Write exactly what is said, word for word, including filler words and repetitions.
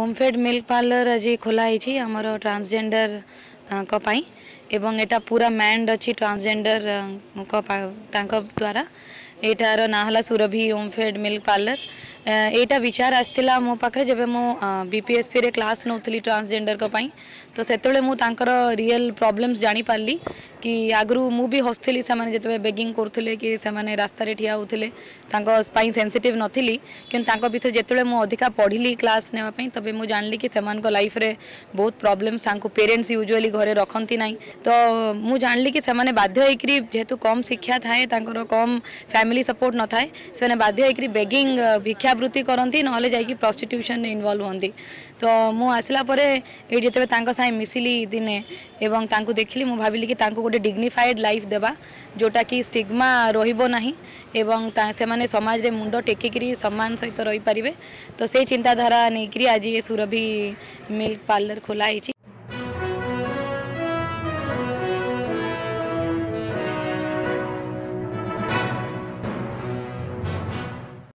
होमफेड milk parlour आज खोलाई आमर transgender एवं एटा पूरा मैंड अच्छी ट्रांसजेंडर द्वारा यार ना है सुरभि होमफेड मिल्क पार्लर। एटा विचार आसला मो पाखे जब मो बीपीएसपी रे क्लास नौली ट्रांसजेंडर कोई तो से रियल प्रॉब्लम्स जानी पारली कि आगु मु भी हसुली से जो बेगिंग करुले कि से रास्त ठिया होते सेनसीट नी कि विषय जिते मुझे पढ़ी क्लास नापी तब मुझे जानी कि लाइफ रे बहुत प्रॉब्लम्स पेरेन्ट्स यूजुअली घरे रखती ना तो मुझे जानी कि से बाध्य जेहेतु कम शिक्षा थाए कम फैमिली सपोर्ट न थाए से बाध्य बेगिंग भिक्षावृत्ति करती ना जाकि प्रस्टिट्यूशन इनवल्व हमें तो मुझे आसला जिते मिसिली दिने एवं देखिली मुझे भाविली कि गोटे डिग्निफाइड लाइफ देवा जोटा कि स्टिग्मा रोहिबो नहीं एवं से समाज रे मुंड टेकिकी सम्मान सहित रही पारे तो से चिंताधारा नहीं आज ये सुरभि मिल्क पार्लर खोलाई।